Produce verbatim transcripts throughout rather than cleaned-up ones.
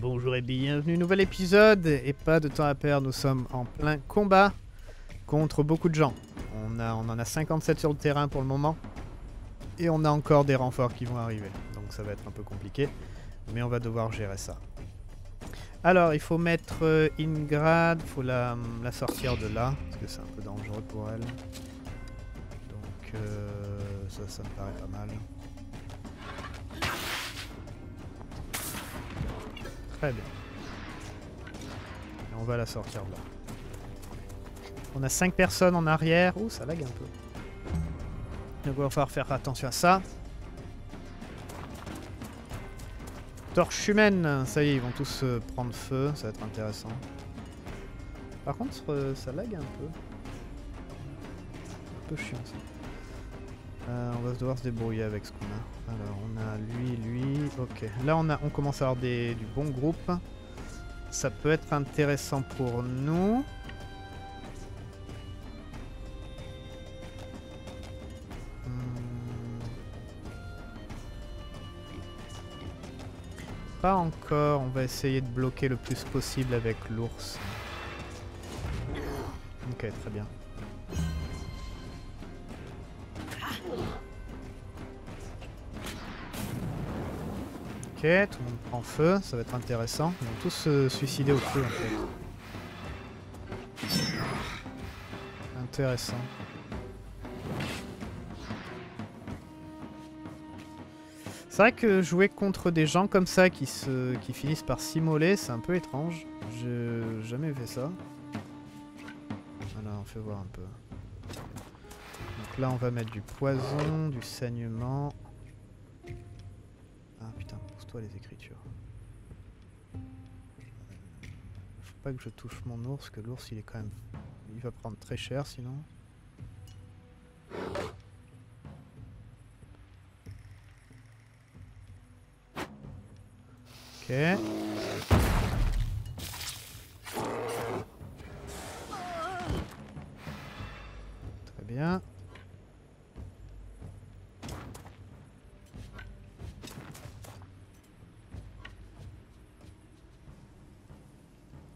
Bonjour et bienvenue, nouvel épisode, et pas de temps à perdre, nous sommes en plein combat contre beaucoup de gens. On, a, on en a cinquante-sept sur le terrain pour le moment, et on a encore des renforts qui vont arriver, donc ça va être un peu compliqué, mais on va devoir gérer ça. Alors, il faut mettre euh, Ingrid, il faut la, la sortir de là, parce que c'est un peu dangereux pour elle. Donc euh, ça, ça me paraît pas mal. Très bien. Et on va la sortir de là. On a cinq personnes en arrière. Ouh, ça lag un peu. Donc il va falloir faire attention à ça. Torche humaine, ça y est, ils vont tous euh, prendre feu, ça va être intéressant. Par contre, euh, ça lag un peu. Un peu chiant ça. Euh, on va devoir se débrouiller avec ce qu'on a. Alors, on a lui, lui, ok. Là, on, a, on commence à avoir des, du bon groupe. Ça peut être intéressant pour nous. Pas encore, on va essayer de bloquer le plus possible avec l'ours. Ok, très bien. Ok, tout le monde prend feu, ça va être intéressant. Ils vont tous se suicider au feu en fait. Intéressant. C'est vrai que jouer contre des gens comme ça qui, se, qui finissent par s'immoler, c'est un peu étrange. J'ai jamais fait ça. Voilà, on fait voir un peu. Donc là, on va mettre du poison, du saignement. Ah putain, pousse-toi les écritures. Faut pas que je touche mon ours, que l'ours il est quand même. Il va prendre très cher sinon. Okay. Très bien.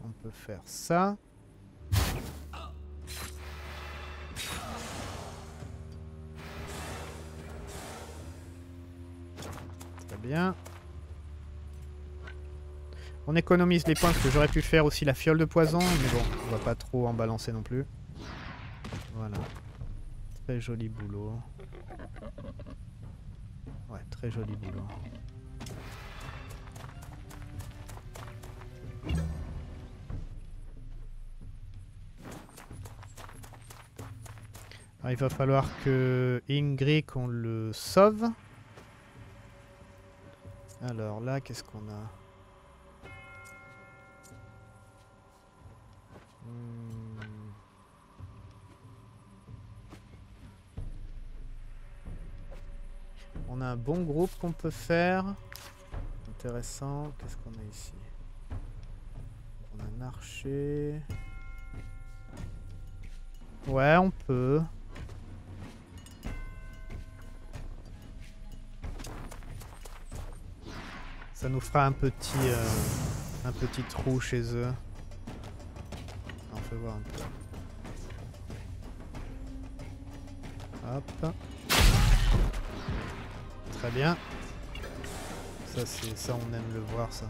On peut faire ça. Très bien. On économise les points parce que j'aurais pu faire aussi la fiole de poison, mais bon, on va pas trop en balancer non plus. Voilà. Très joli boulot. Ouais, très joli boulot. Alors, il va falloir que Ingrid qu'on le sauve. Alors là, qu'est-ce qu'on a ? On a un bon groupe qu'on peut faire. Intéressant. Qu'est-ce qu'on a ici? On a un archer. Ouais, on peut. Ça nous fera un petit, euh, un petit trou chez eux. On fait voir un peu. Hop. Très bien. Ça, c'est ça, on aime le voir, ça.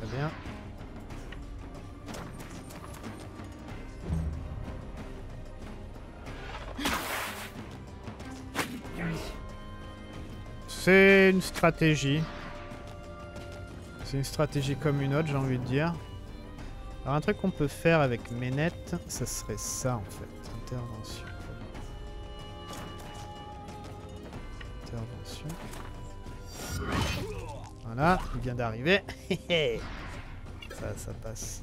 Très bien. C'est une stratégie. C'est une stratégie comme une autre, j'ai envie de dire. Alors un truc qu'on peut faire avec Ménette, ça serait ça en fait. Intervention. Intervention. Voilà, il vient d'arriver. Ça, ça passe.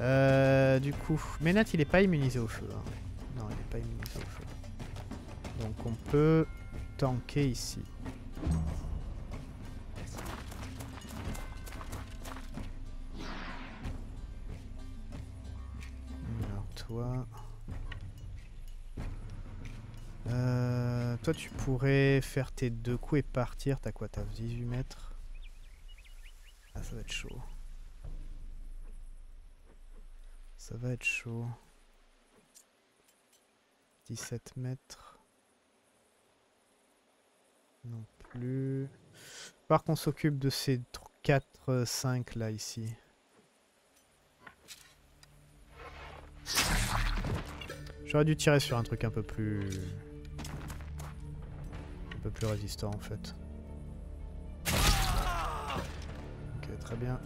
Euh, du coup, Ménette il est pas immunisé au feu. Hein. Non, il est pas immunisé au feu. Donc on peut tanker ici. Euh... toi tu pourrais faire tes deux coups et partir. T'as quoi? T'as dix-huit mètres. Ah, ça va être chaud. Ça va être chaud. dix-sept mètres. Non plus. Par contre, on s'occupe de ces quatre cinq là, ici. J'aurais dû tirer sur un truc un peu plus... un peu plus résistant, en fait. Ok, très bien.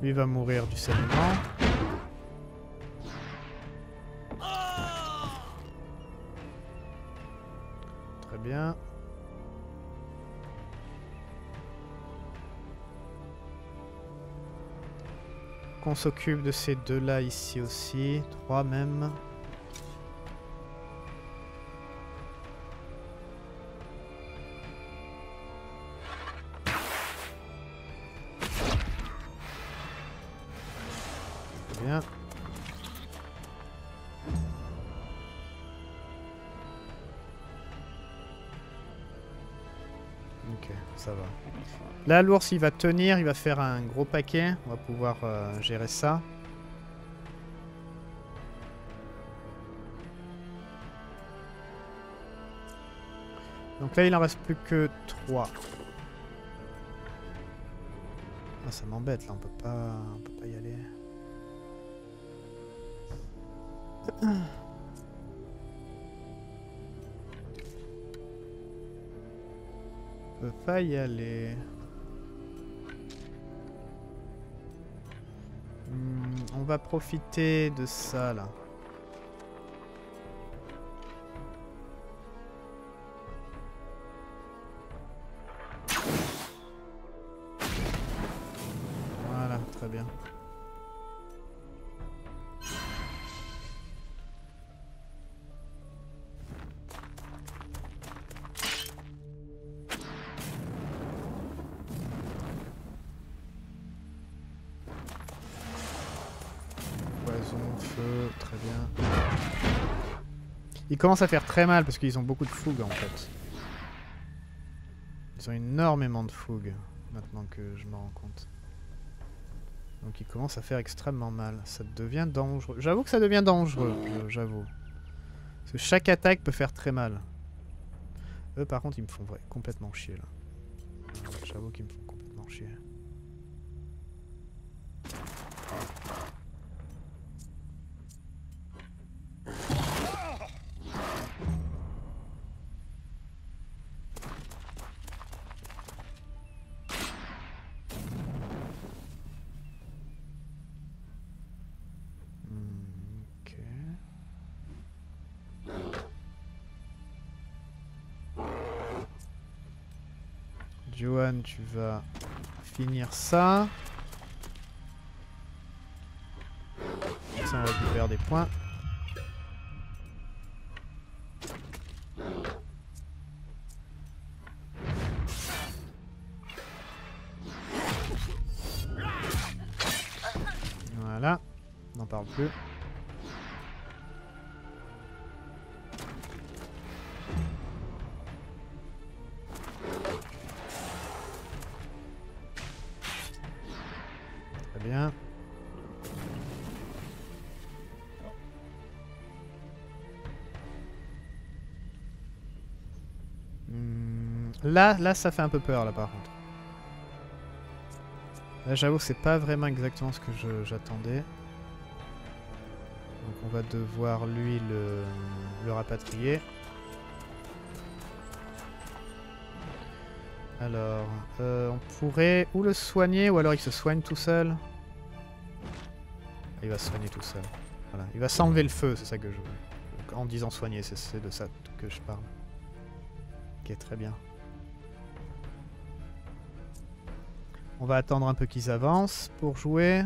Lui va mourir du saignement. Très bien. On s'occupe de ces deux là ici aussi, trois même. Bien. Ok, ça va. Là, l'ours, il va tenir, il va faire un gros paquet. On va pouvoir euh, gérer ça. Donc là, il en reste plus que trois. Ah, ça m'embête, là, on peut pas, on peut pas y aller. On peut pas y aller. Hmm, on va profiter de ça là. Voilà, très bien. Ils commencent à faire très mal parce qu'ils ont beaucoup de fougue en fait. Ils ont énormément de fougue maintenant que je m'en rends compte. Donc ils commencent à faire extrêmement mal. Ça devient dangereux. J'avoue que ça devient dangereux, j'avoue. Parce que chaque attaque peut faire très mal. Eux par contre ils me font vrai, complètement chier là. J'avoue qu'ils me font complètement chier. Johan, tu vas finir ça. Ça, on récupère des points. Voilà, on n'en parle plus. Bien. Mmh. Là, là, ça fait un peu peur, là, par contre. Là, j'avoue, c'est pas vraiment exactement ce que j'attendais. Donc, on va devoir, lui, le, le rapatrier. Alors, euh, on pourrait ou le soigner, ou alors il se soigne tout seul. Il va se soigner tout seul. Voilà. Il va s'enlever le feu, c'est ça que je veux. Donc, en disant soigner, c'est de ça que je parle. Ok, très bien. On va attendre un peu qu'ils avancent pour jouer.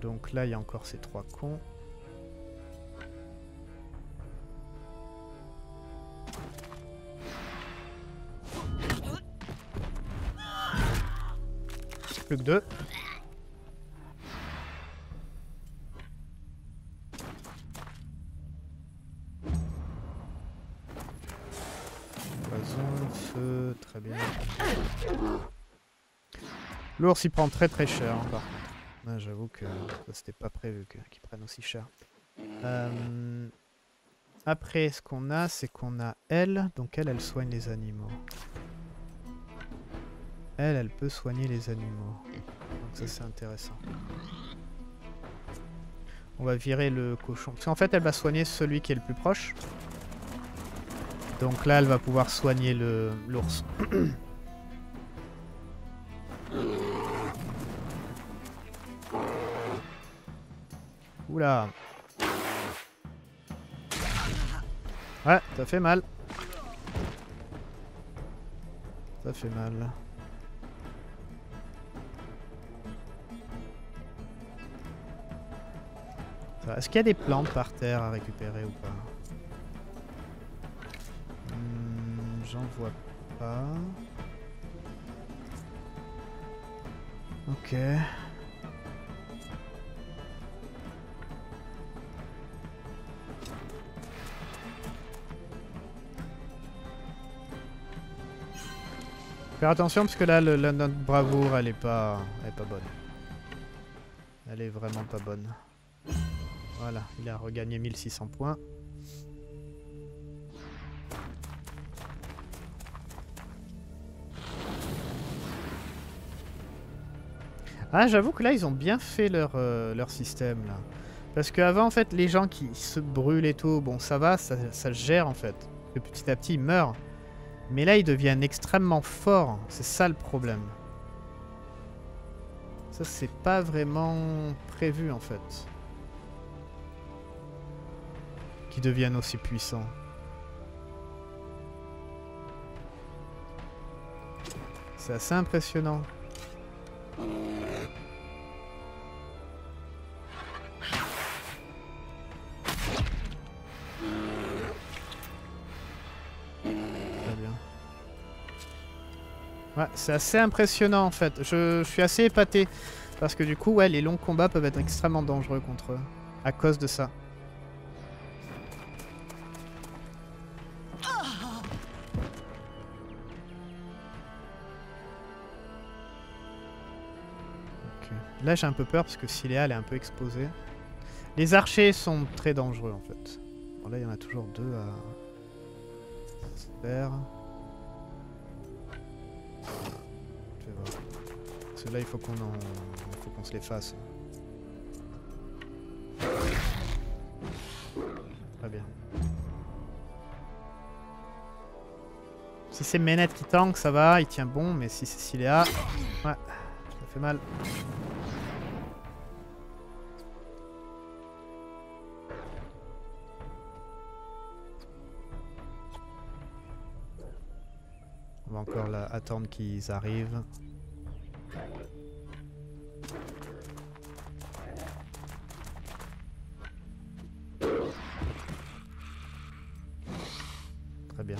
Donc là, il y a encore ces trois cons. Plus que deux. feu, très bien. L'ours il prend très très cher hein, par contre. J'avoue que c'était pas prévu qu'il prenne aussi cher. Euh... Après ce qu'on a, c'est qu'on a elle, donc elle elle soigne les animaux. Elle, elle peut soigner les animaux. Donc ça c'est intéressant. On va virer le cochon. Parce qu'en fait elle va soigner celui qui est le plus proche. Donc là elle va pouvoir soigner l'ours. Oula. Ouais, ça fait mal. Ça fait mal. Est-ce qu'il y a des plantes par terre à récupérer ou pas? hmm, J'en vois pas. Ok. Faire attention parce que là le, le, notre bravoure elle est pas, elle est pas bonne. Elle est vraiment pas bonne. Voilà, il a regagné mille six cents points. Ah, j'avoue que là ils ont bien fait leur, euh, leur système là. Parce qu'avant en fait les gens qui se brûlent et tout, bon ça va, ça, ça se gère en fait. Et petit à petit ils meurent. Mais là ils deviennent extrêmement forts, c'est ça le problème. Ça c'est pas vraiment prévu en fait. Qui deviennent aussi puissants. C'est assez impressionnant. Très bien. Ouais, c'est assez impressionnant en fait. Je, je suis assez épaté. Parce que du coup, ouais, les longs combats peuvent être extrêmement dangereux contre eux. À cause de ça. Là j'ai un peu peur parce que Siléa elle est un peu exposée. Les archers sont très dangereux en fait. Bon là il y en a toujours deux à faire. Je vais voir. Parce que là il faut qu'on en... il faut qu'on se les fasse. Très bien. Si c'est Ménette qui tank ça va, il tient bon, mais si c'est Siléa, ouais, ça fait mal. On va encore là, attendre qu'ils arrivent. Très bien.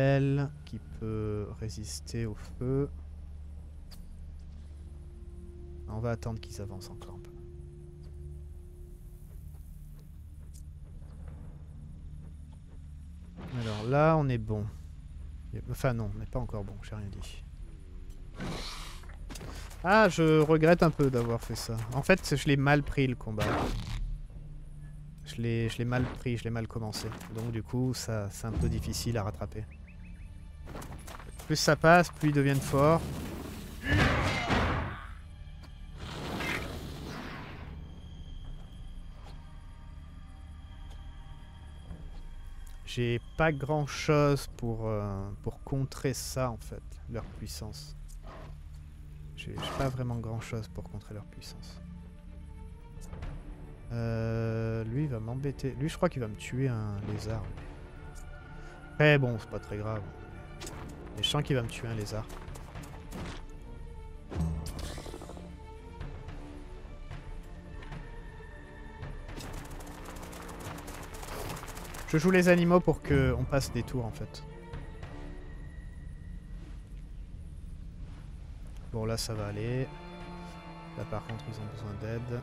Elle qui peut résister au feu. On va attendre qu'ils avancent encore un peu. Alors là on est bon. Enfin non, on n'est pas encore bon, j'ai rien dit. Ah, je regrette un peu d'avoir fait ça. En fait je l'ai mal pris le combat. Je l'ai mal pris, je l'ai mal commencé. Donc du coup ça c'est un peu difficile à rattraper. Plus ça passe, plus ils deviennent forts. J'ai pas grand chose pour, euh, pour contrer ça en fait, leur puissance. J'ai pas vraiment grand chose pour contrer leur puissance. Euh, lui il va m'embêter. Lui je crois qu'il va me tuer un lézard. Après bon c'est pas très grave. Mais je sens qu'il va me tuer un lézard. Je joue les animaux pour qu'on passe des tours en fait. Bon là ça va aller. Là par contre ils ont besoin d'aide.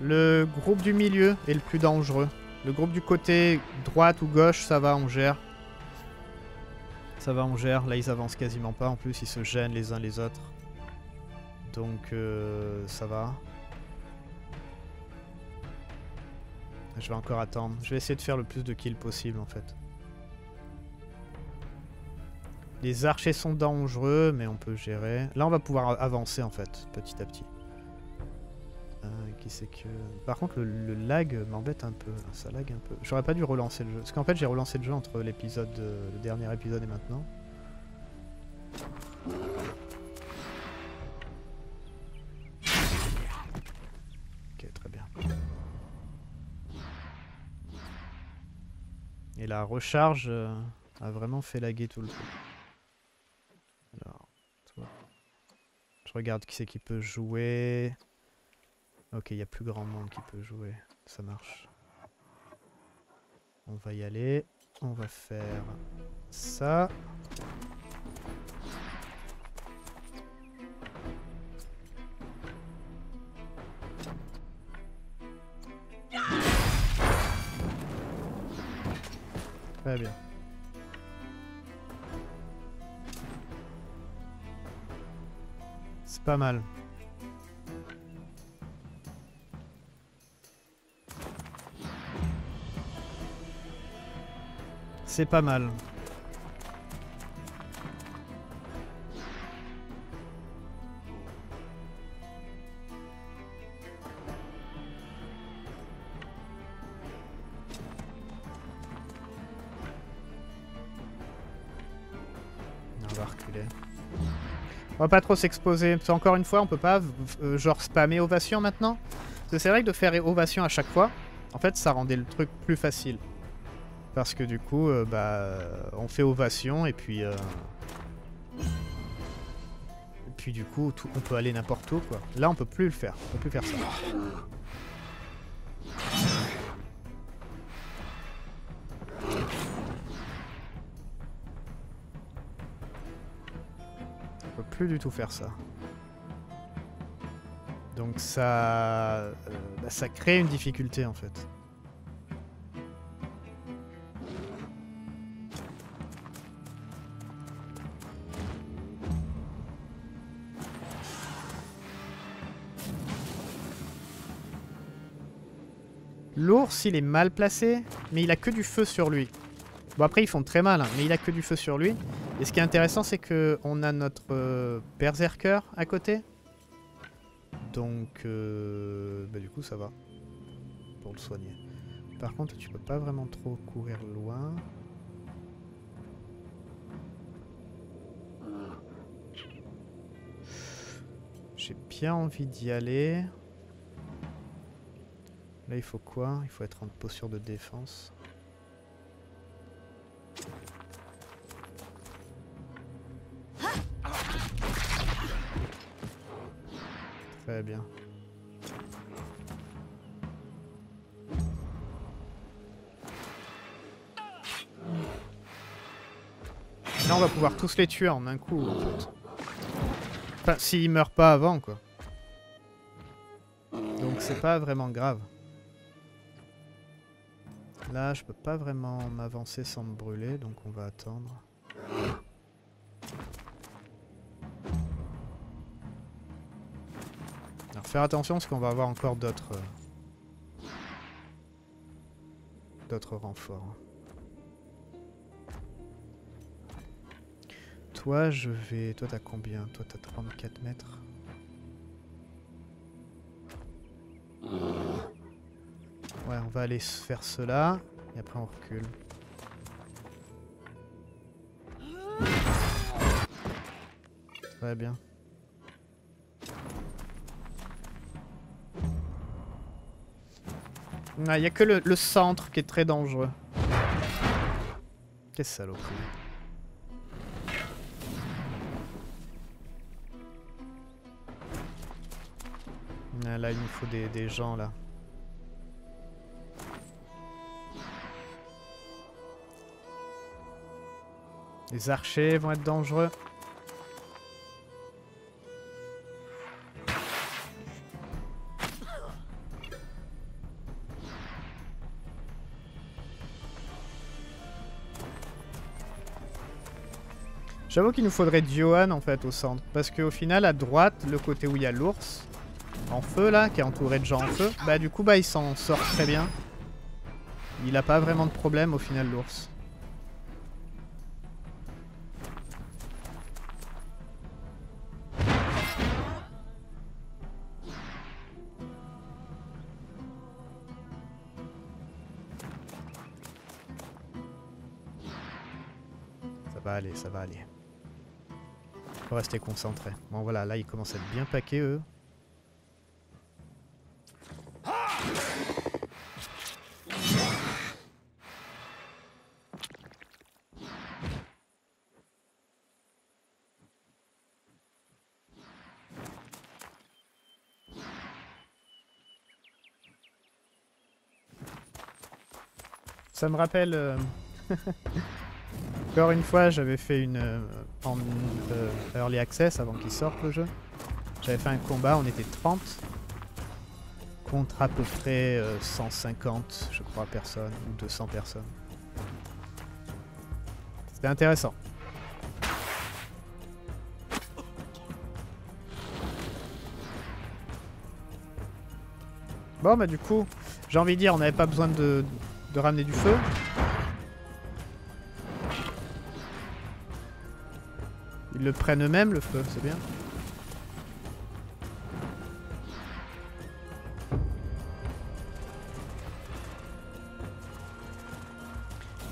Le groupe du milieu est le plus dangereux. Le groupe du côté droite ou gauche, ça va, on gère. Ça va, on gère. Là, ils avancent quasiment pas. En plus, ils se gênent les uns les autres. Donc, euh, ça va. Je vais encore attendre. Je vais essayer de faire le plus de kills possible, en fait. Les archers sont dangereux, mais on peut gérer. Là, on va pouvoir avancer, en fait, petit à petit. Qui c'est que... Par contre, le, le lag m'embête un peu. Ça lag un peu. J'aurais pas dû relancer le jeu. Parce qu'en fait, j'ai relancé le jeu entre l'épisode, euh, le dernier épisode et maintenant. Ok, très bien. Et la recharge euh, a vraiment fait laguer tout le coup. Alors, toi. Je regarde qui c'est qui peut jouer... Ok, il y a plus grand monde qui peut jouer. Ça marche. On va y aller. On va faire ça. Très bien. C'est pas mal. C'est pas mal. On va reculer. On va pas trop s'exposer. Encore une fois, on peut pas euh, genre spammer ovation maintenant. Parce que c'est vrai que de faire ovation à chaque fois, en fait, ça rendait le truc plus facile. Parce que du coup, euh, bah, on fait ovation et puis, euh... et puis du coup, tout, on peut aller n'importe où quoi. Là, on peut plus le faire, on peut plus faire ça. On peut plus du tout faire ça. Donc ça, euh, bah, ça crée une difficulté en fait. L'ours, il est mal placé, mais il a que du feu sur lui. Bon, après, ils font très mal, hein, mais il a que du feu sur lui. Et ce qui est intéressant, c'est qu'on a notre euh, berserker à côté. Donc, euh, bah, du coup, ça va. Pour le soigner. Par contre, tu peux pas vraiment trop courir loin. J'ai bien envie d'y aller. Là, il faut quoi? Il faut être en posture de défense. Très bien. Là, on va pouvoir tous les tuer en un coup, en fait. Enfin, s'ils meurent pas avant, quoi. Donc, c'est pas vraiment grave. Là, je peux pas vraiment m'avancer sans me brûler, donc on va attendre. Alors, faire attention parce qu'on va avoir encore d'autres... Euh, d'autres renforts. Toi, je vais... Toi, t'as combien? Toi, t'as trente-quatre mètres. Ouais, on va aller faire cela, et après on recule. Très bien. Il ah, n'y a que le, le centre qui est très dangereux. Quelle saloperie. Ah, là, il nous faut des, des gens, là. Les archers vont être dangereux. J'avoue qu'il nous faudrait Johan en fait au centre, parce qu'au final à droite, le côté où il y a l'ours en feu là, qui est entouré de gens en feu, bah du coup bah il s'en sort très bien. Il a pas vraiment de problème au final l'ours. Ça va aller, ça va aller. Faut rester concentré. Bon voilà, là ils commencent à être bien paqués eux. Ça me rappelle... Euh... Encore une fois, j'avais fait une euh, en euh, early access avant qu'il sorte le jeu. J'avais fait un combat, on était trente contre à peu près euh, cent cinquante, je crois, personnes ou deux cents personnes. C'était intéressant. Bon, bah du coup, j'ai envie de dire, on n'avait pas besoin de, de ramener du feu. Ils le prennent eux-mêmes le feu, c'est bien.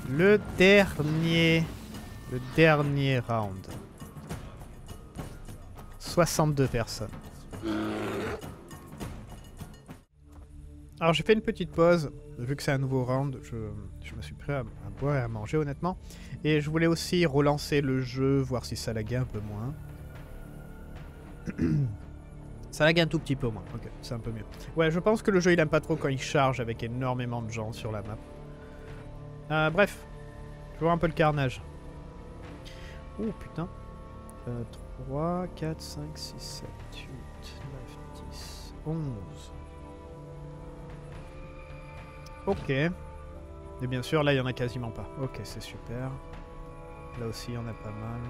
Le dernier... Le dernier round. soixante-deux personnes. Alors j'ai fait une petite pause, vu que c'est un nouveau round, je, je me suis pris à, à boire et à manger honnêtement. Et je voulais aussi relancer le jeu, voir si ça laguait un peu moins. Ça lague un tout petit peu moins, ok, c'est un peu mieux. Ouais, je pense que le jeu il aime pas trop quand il charge avec énormément de gens sur la map. Euh, bref, je vois un peu le carnage. Ouh putain. Euh, trois, quatre, cinq, six, sept, huit, neuf, dix, onze... Ok. Et bien sûr, là, il n'y en a quasiment pas. Ok, c'est super. Là aussi, il y en a pas mal.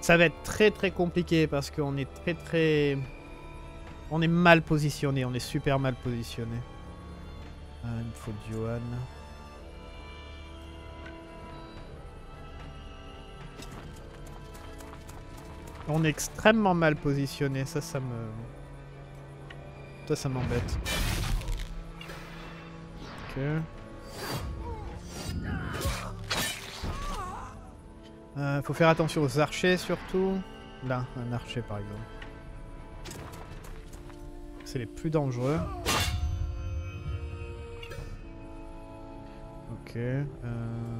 Ça va être très très compliqué parce qu'on est très très... On est mal positionné, on est super mal positionné. Ah, il me faut Johan. On est extrêmement mal positionné, ça, ça me... Ça, ça m'embête. Ok. Euh, faut faire attention aux archers surtout. Là, un archer par exemple. C'est les plus dangereux. Ok. Euh,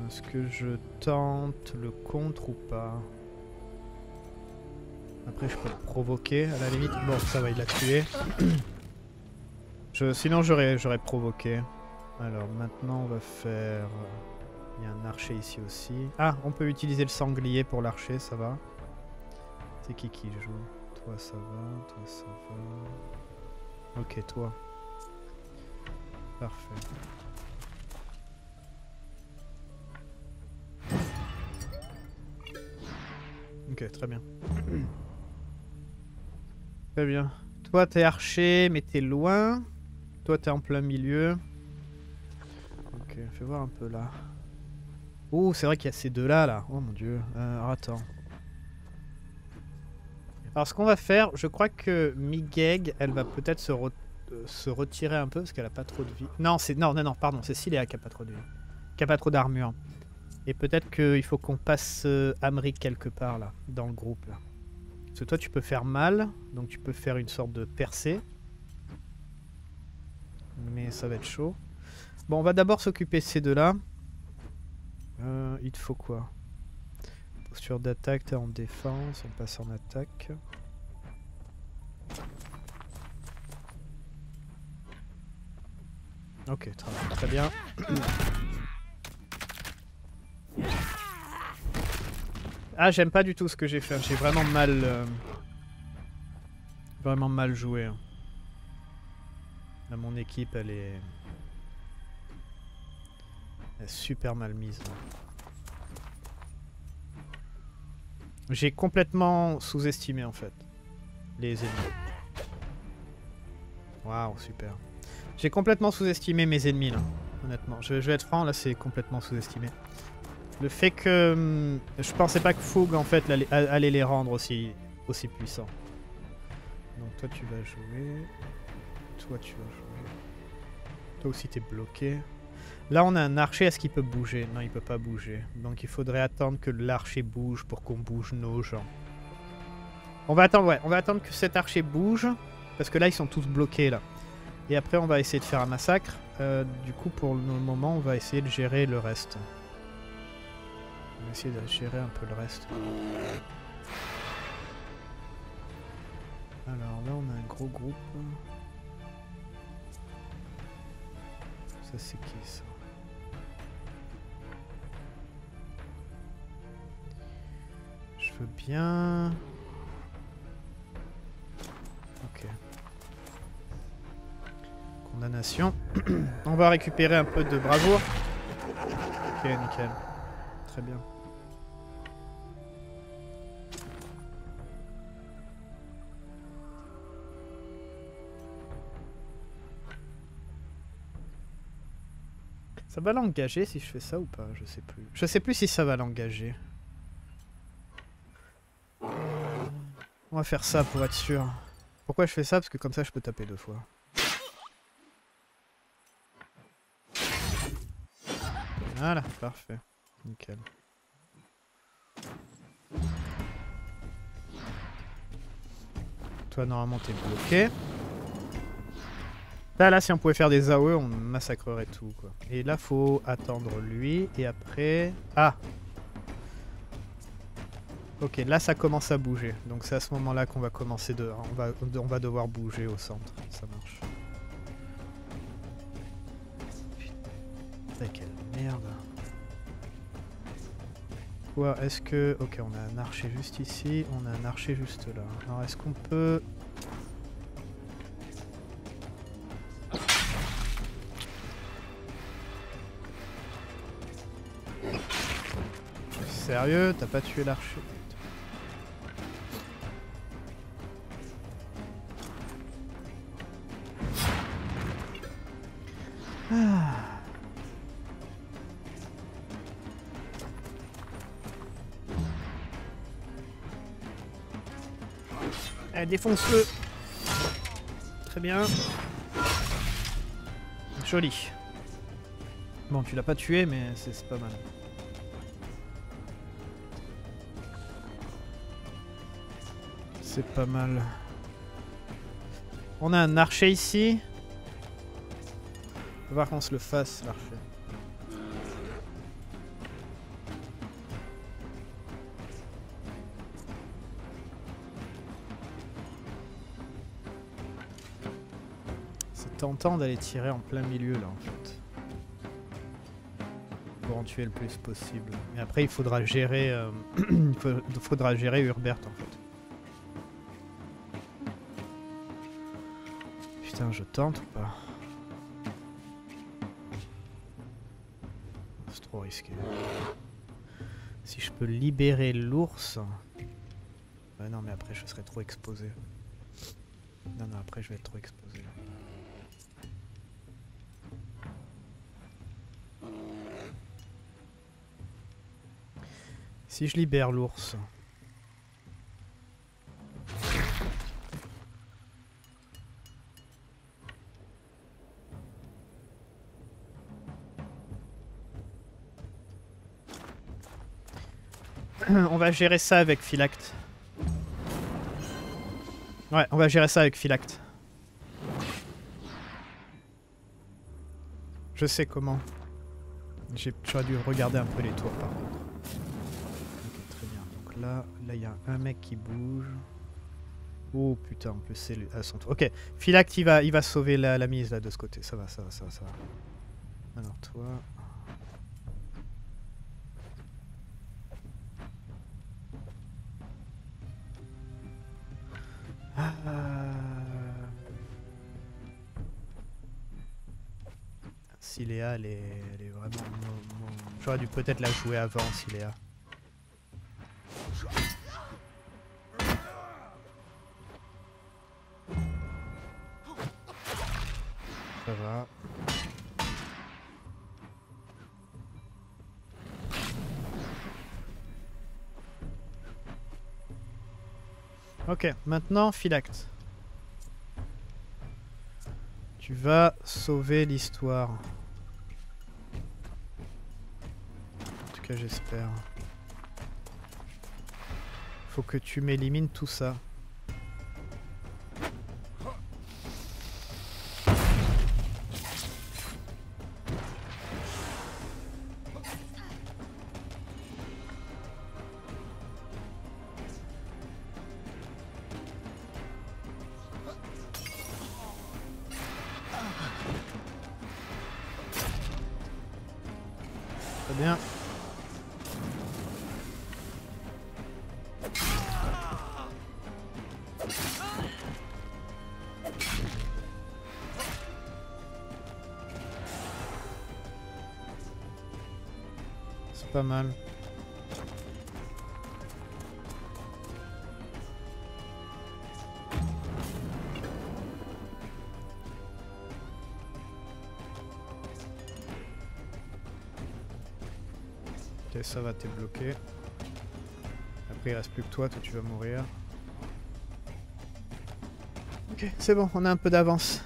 est-ce que je tente le contre ou pas? Après, je peux le provoquer à la limite. Bon, ça va, il l'a tué. Je, sinon j'aurais j'aurais provoqué. Alors maintenant on va faire... Il y a un archer ici aussi. Ah, on peut utiliser le sanglier pour l'archer, ça va. C'est qui qui joue? Toi ça va, toi ça va... Ok, toi. Parfait. Ok, très bien. Très bien. Toi t'es archer, mais t'es loin. Toi, t'es en plein milieu. Ok, fais voir un peu là. Oh, c'est vrai qu'il y a ces deux-là, là. Oh mon dieu. Euh, alors, attends. Alors, ce qu'on va faire, je crois que Migueg, elle va peut-être se, re euh, se retirer un peu, parce qu'elle a pas trop de vie. Non, c'est non, non, non, pardon, c'est Siléa qui a pas trop de vie. Qui a pas trop d'armure. Et peut-être qu'il faut qu'on passe euh, Amric quelque part, là, dans le groupe, là. Parce que toi, tu peux faire mal, donc tu peux faire une sorte de percée. Mais ça va être chaud. Bon, on va d'abord s'occuper de ces deux-là. Euh, il te faut quoi? Posture d'attaque, t'es en défense, on passe en attaque. Ok, très, très bien. Ah, j'aime pas du tout ce que j'ai fait. J'ai vraiment mal... Euh, vraiment mal joué. Là, mon équipe, elle est... Elle est super mal mise. J'ai complètement sous-estimé, en fait, les ennemis. Waouh, super. J'ai complètement sous-estimé mes ennemis, là, honnêtement. Je, je vais être franc, là, c'est complètement sous-estimé. Le fait que... Hum, je pensais pas que Fougue, en fait, allait, allait les rendre aussi, aussi puissants. Donc, toi, tu vas jouer. Toi, tu vas jouer. Toi aussi, t'es bloqué. Là, on a un archer. Est-ce qu'il peut bouger? Non, il peut pas bouger. Donc, il faudrait attendre que l'archer bouge pour qu'on bouge nos gens. On va attendre, ouais. On va attendre que cet archer bouge. Parce que là, ils sont tous bloqués, là. Et après, on va essayer de faire un massacre. Euh, du coup, pour le moment, on va essayer de gérer le reste. On va essayer de gérer un peu le reste. Alors là, on a un gros groupe. Ça, c'est qui, ça? Je veux bien... Ok. Condamnation. On va récupérer un peu de bravoure. Ok, nickel. Très bien. Ça va l'engager si je fais ça ou pas? Je sais plus. Je sais plus si ça va l'engager. On va faire ça pour être sûr. Pourquoi je fais ça? Parce que comme ça je peux taper deux fois. Voilà, parfait. Nickel. Toi normalement t'es bloqué. Là, là, si on pouvait faire des A O E, on massacrerait tout, quoi. Et là, faut attendre lui, et après... Ah! Ok, là, ça commence à bouger. Donc, c'est à ce moment-là qu'on va commencer de... On va, on va devoir bouger au centre. Ça marche. Putain, quelle merde. Quoi, est-ce que... Ok, on a un archer juste ici, on a un archer juste là. Alors, est-ce qu'on peut... Sérieux, t'as pas tué l'archer. Ah. Allez, défonce-le. Très bien. Joli. Bon, tu l'as pas tué, mais c'est pas mal. C'est pas mal. On a un archer ici. Faut voir qu'on se le fasse, l'archer. C'est tentant d'aller tirer en plein milieu, là, en fait. Pour en tuer le plus possible. Mais après, il faudra gérer... Euh, il faudra gérer Hubert, en fait. Putain, je tente ou pas? C'est trop risqué. Si je peux libérer l'ours... Bah non, mais après je serai trop exposé. Non, non, après je vais être trop exposé. Si je libère l'ours... On va gérer ça avec Philact. Ouais, on va gérer ça avec Philact. Je sais comment. J'aurais dû regarder un peu les tours par contre. Ok, très bien. Donc là, là il y a un mec qui bouge. Oh putain, en plus c'est à son tour. Ok, Philact il va, il va sauver la, la mise là de ce côté. Ça va, ça va, ça va, ça va. Alors toi... Ah... Siléa, elle est, elle est vraiment... J'aurais dû peut-être la jouer avant, Siléa. Ça va. Ok, maintenant Philact. Tu vas sauver l'histoire. En tout cas j'espère. Faut que tu m'élimines tout ça. Pas mal. Ok, ça va, t'es bloqué. Après il reste plus que toi, toi tu vas mourir. Ok, c'est bon, on a un peu d'avance.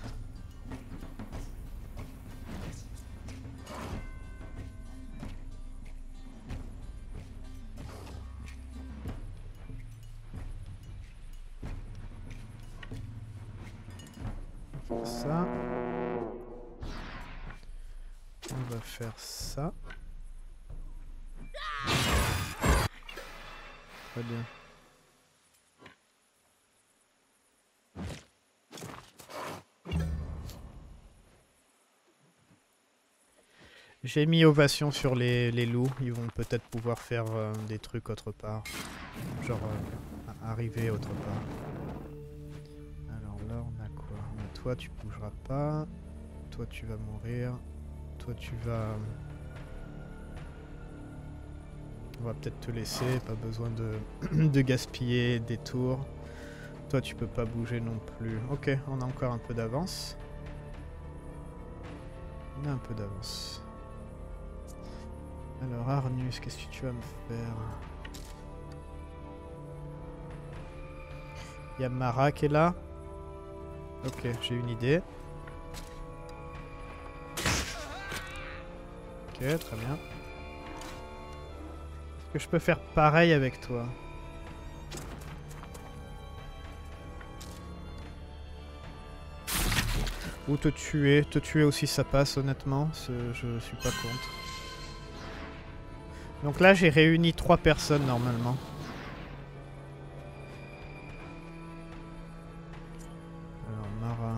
J'ai mis ovation sur les, les loups, ils vont peut-être pouvoir faire euh, des trucs autre part. Genre euh, arriver autre part. Alors là on a quoi? On a toi tu bougeras pas, toi tu vas mourir, toi tu vas... On va peut-être te laisser, pas besoin de, de gaspiller des tours. Toi tu peux pas bouger non plus. Ok, on a encore un peu d'avance. On a un peu d'avance. Alors Arnus, qu'est-ce que tu vas me faire? Il y a Mara qui est là. Ok, j'ai une idée. Ok, très bien. Est-ce que je peux faire pareil avec toi? Ou te tuer. Te tuer aussi ça passe honnêtement, je suis pas contre. Donc là, j'ai réuni trois personnes, normalement. Alors, Mara...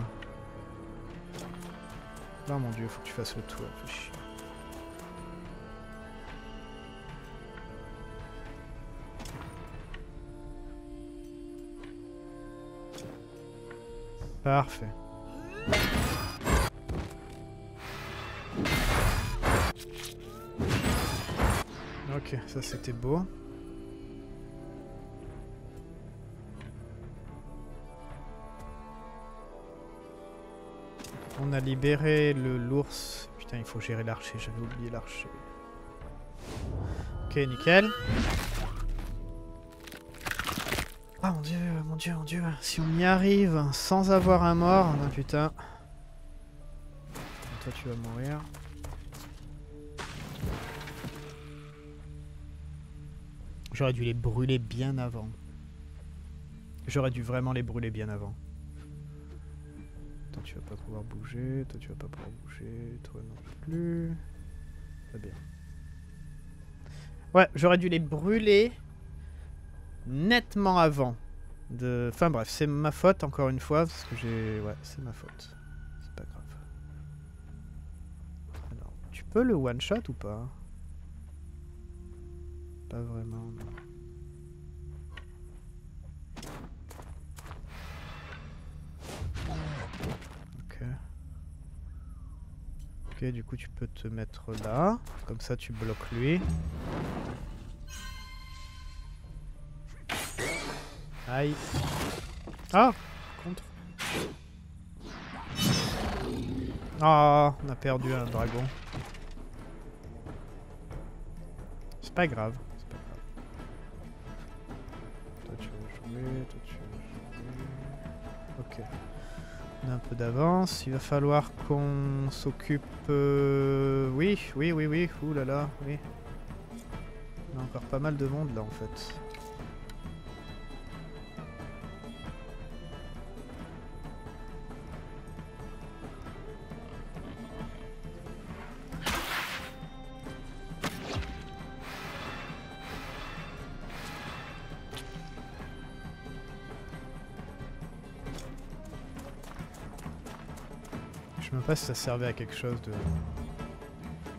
Oh mon dieu, faut que tu fasses le tour, fais chier. Parfait. Ok, ça c'était beau. On a libéré le l'ours. Putain, il faut gérer l'archer, j'avais oublié l'archer. Ok, nickel. Ah mon dieu, mon dieu, mon dieu. Si on y arrive sans avoir un mort, ah, putain. Toi tu vas mourir. J'aurais dû les brûler bien avant. J'aurais dû vraiment les brûler bien avant. Toi tu vas pas pouvoir bouger, toi tu vas pas pouvoir bouger, toi non plus. Très bien. Ouais, j'aurais dû les brûler nettement avant. de... Enfin bref, c'est ma faute encore une fois, parce que j'ai... Ouais, c'est ma faute. C'est pas grave. Alors, tu peux le one-shot ou pas? Pas vraiment, non. Ok. Ok, du coup tu peux te mettre là. Comme ça tu bloques lui. Aïe. Ah, contre. Ah, oh, on a perdu un dragon. C'est pas grave. C'est pas grave. Toi tu veux jouer, toi tu veux jouer. Ok. On a un peu d'avance. Il va falloir qu'on s'occupe... Euh... Oui, oui, oui, oui. Ouh là là, oui. On a encore pas mal de monde là en fait. Je sais pas si ça servait à quelque chose de,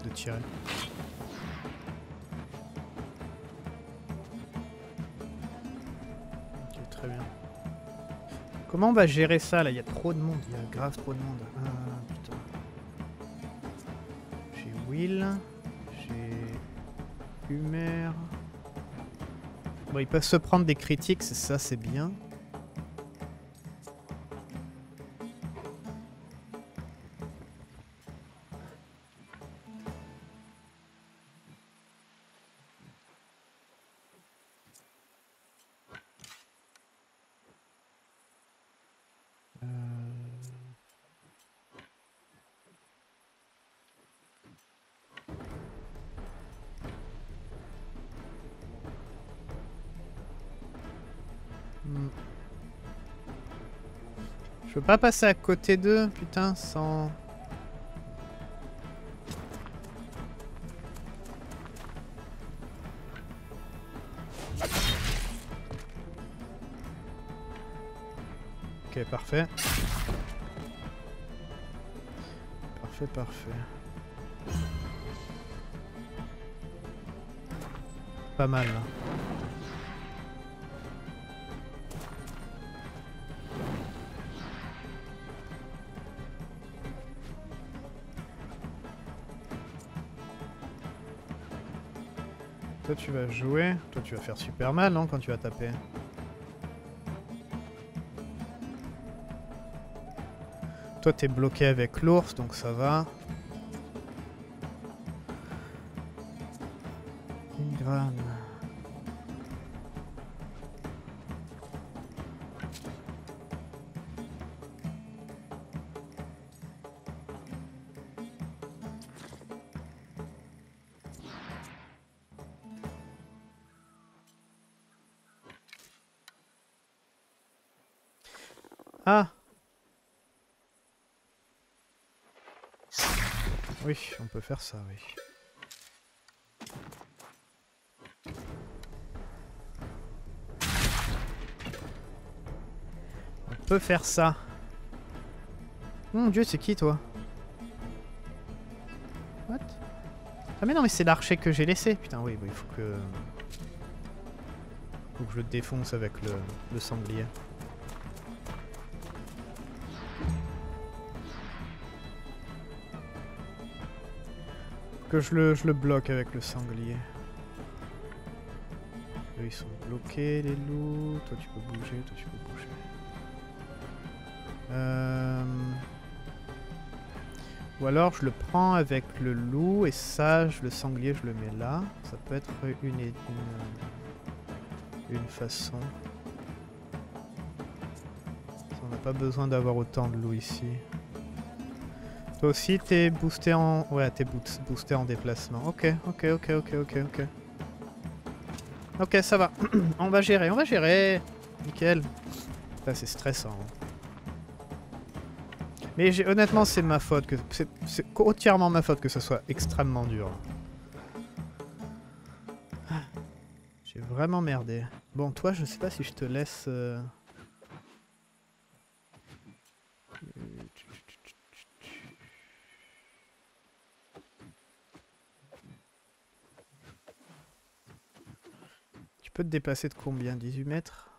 de tirer. Ok, très bien. Comment on va gérer ça là? Il y a trop de monde, il y a grave trop de monde. Ah putain. J'ai Will, j'ai Humer. Bon, ils peuvent se prendre des critiques, c'est ça, c'est bien. Je peux pas passer à côté d'eux, putain, sans... Ok, parfait. Parfait, parfait. Pas mal, là. Toi tu vas jouer, toi tu vas faire super mal non quand tu vas taper. Toi t'es bloqué avec l'ours donc ça va. Ingran. Ah! Oui, on peut faire ça, oui. On peut faire ça. Mon dieu, c'est qui toi? What? Ah mais non, mais c'est l'archer que j'ai laissé. Putain, oui, il faut que... Faut que je le défonce avec le, le sanglier. Que je le, je le bloque avec le sanglier. Eux ils sont bloqués les loups. Toi tu peux bouger, toi tu peux bouger. Euh... Ou alors je le prends avec le loup et ça, je, le sanglier je le mets là. Ça peut être une, une, une façon. On n'a pas besoin d'avoir autant de loups ici. Toi aussi t'es boosté en... Ouais t'es boosté en déplacement. Ok, ok, ok, ok, ok, ok. Ok, ça va. On va gérer, on va gérer. Nickel. Putain, c'est stressant. Mais honnêtement c'est ma faute que... C'est entièrement ma faute que ça soit extrêmement dur. J'ai vraiment merdé. Bon toi je sais pas si je te laisse... Euh... peux te dépasser de combien? dix-huit mètres?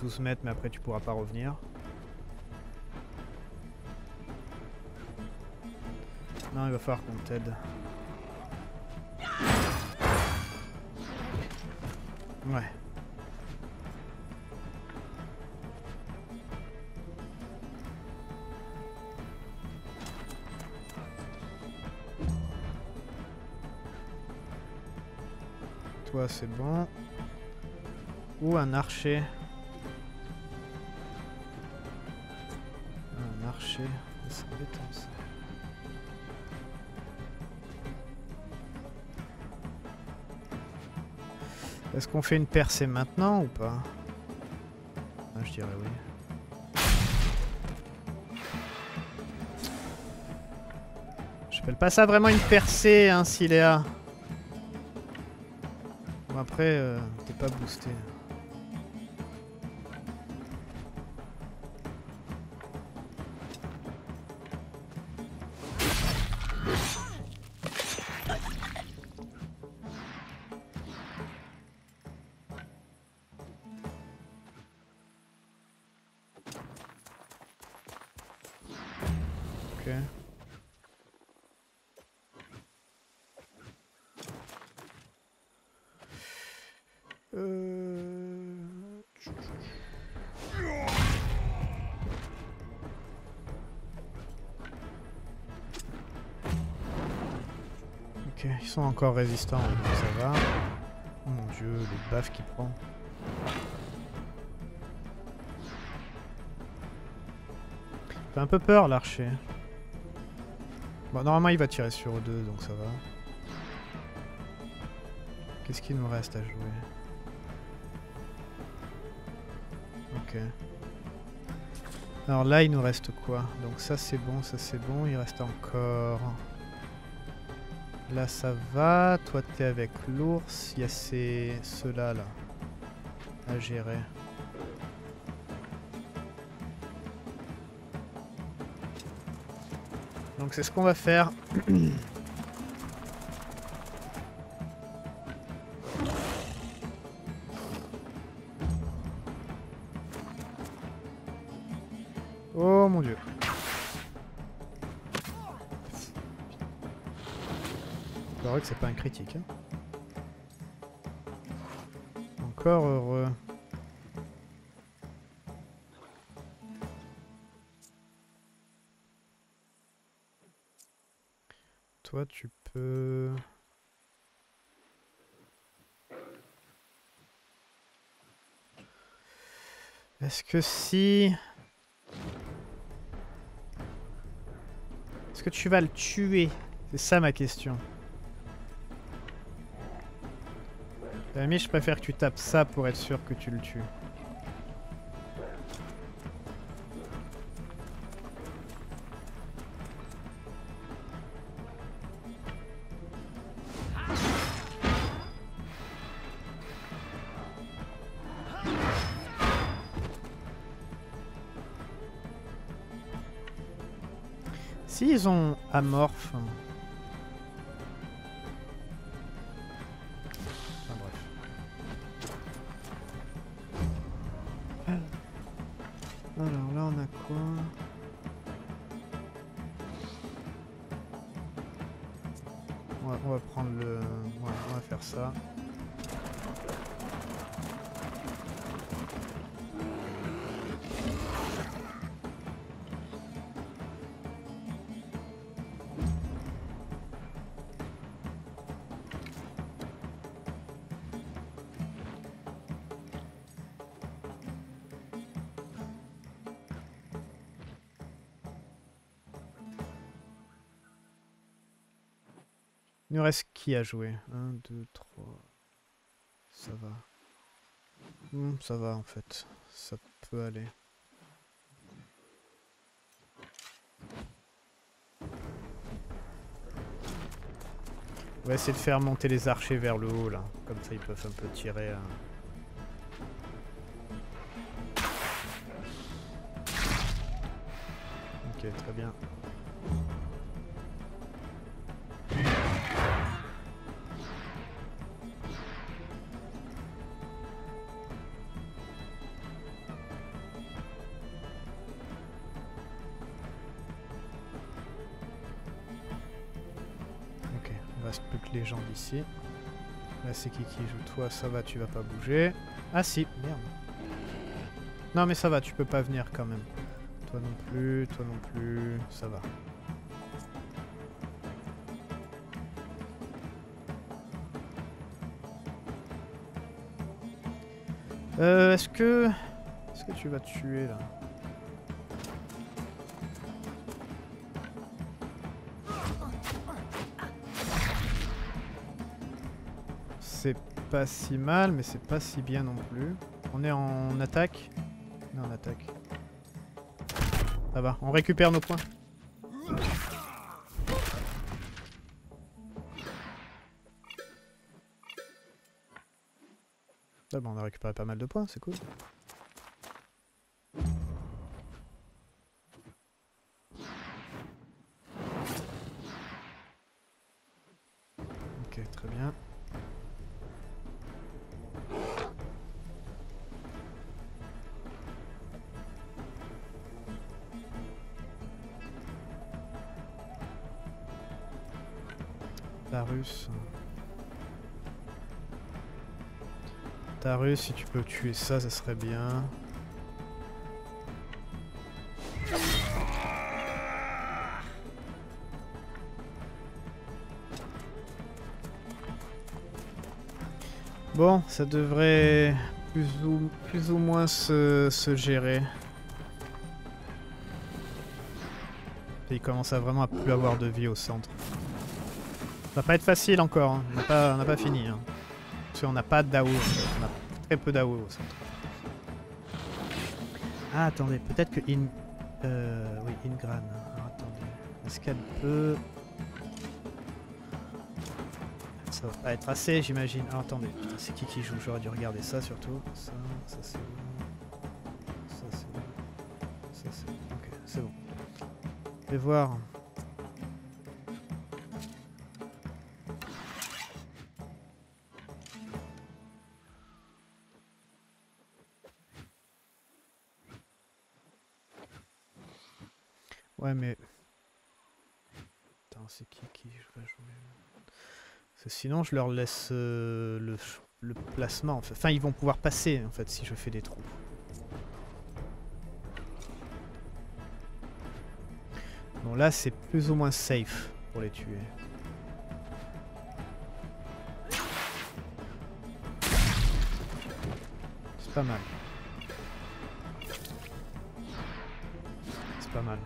douze mètres, mais après tu pourras pas revenir. Non, il va falloir qu'on t'aide. Ouais. Toi, c'est bon. Ou un archer. Un archer, c'est embêtant ça. Est-ce qu'on fait une percée maintenant ou pas? Ah, je dirais oui. Je n'appelle pas ça vraiment une percée, hein, Siléa. Bon, après, euh, t'es pas boosté. Ils sont encore résistants, donc ça va. Oh mon dieu, le baf qu'il prend. Fait un peu peur l'archer. Bon, normalement il va tirer sur eux deux, donc ça va. Qu'est-ce qu'il nous reste à jouer? Ok. Alors là il nous reste quoi? Donc ça c'est bon, ça c'est bon, il reste encore... Là ça va, toi t'es avec l'ours, il y a ces... ceux-là là, à gérer. Donc c'est ce qu'on va faire. Oh mon dieu. C'est vrai que c'est pas un critique. Hein. Encore heureux. Toi, tu peux... Est-ce que si... Est-ce que tu vas le tuer? C'est ça ma question. L'ami, je préfère que tu tapes ça pour être sûr que tu le tues. Si ils ont amorphe... Il nous reste qui à jouer? un, deux, trois... Ça va. Mmh, ça va en fait. Ça peut aller. On va essayer de faire monter les archers vers le haut là. Comme ça ils peuvent un peu tirer... Hein. Ok, très bien. les gens d'ici. Là c'est Kiki, joue toi, ça va, tu vas pas bouger. Ah si, merde. Non mais ça va, tu peux pas venir quand même. Toi non plus, toi non plus, ça va. Euh, est-ce que... Est-ce que tu vas tuer là? C'est pas si mal, mais c'est pas si bien non plus. On est en attaque. On est en attaque. Ça va, on récupère nos points. Ah bah on a récupéré pas mal de points, c'est cool. Ok, très bien. La russe... Tarus, si tu peux tuer ça, ça serait bien. Bon, ça devrait plus ou, plus ou moins se, se gérer. Et il commence à vraiment à plus avoir de vie au centre. Ça va pas être facile encore, hein. On n'a pas, on n'a pas fini. Hein. On n'a pas d'A O E, on a très peu d'A O E au centre. Ah, attendez, peut-être que In... Euh, oui, Ingran. Alors, attendez, est-ce qu'elle peut... Ça va pas être assez, j'imagine. Ah, attendez, c'est qui qui joue? J'aurais dû regarder ça, surtout. Ça, ça c'est bon. Ça c'est bon. Ça c'est bon. Ok, c'est bon. Je vais voir... Ouais mais... Attends, c'est qui qui je vais jouer? Parce que sinon je leur laisse euh, le, le placement en fait. Enfin ils vont pouvoir passer en fait si je fais des trous. Bon là c'est plus ou moins safe pour les tuer. C'est pas mal. C'est pas mal.